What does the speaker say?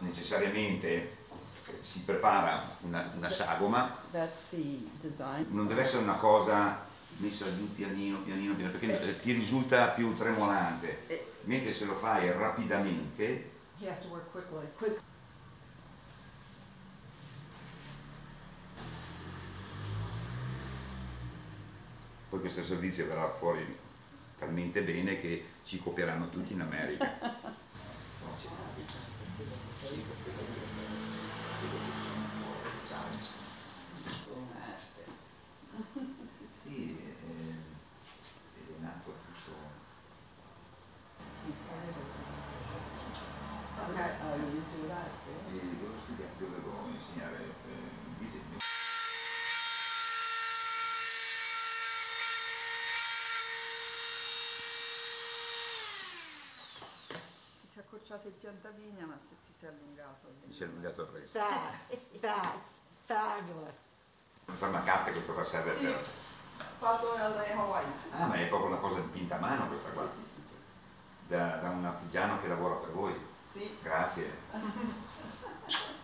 necessariamente si prepara una sagoma, non deve essere una cosa messa giù pianino, perché ti risulta più tremolante, mentre se lo fai rapidamente. Poi questo servizio verrà fuori talmente bene che ci copieranno tutti in America. Sì, è nato tutto. Io dovevo insegnare il disegno. Si è accorciato il piantavigna, ma se ti sei allungato. Si è allungato il resto. That's fabulous. Devo fare una carta che può serve sì, per... fatto alle Hawaii. Ah, ma è proprio una cosa dipinta a mano questa qua? Sì, sì, sì. Da un artigiano che lavora per voi? Sì. Grazie.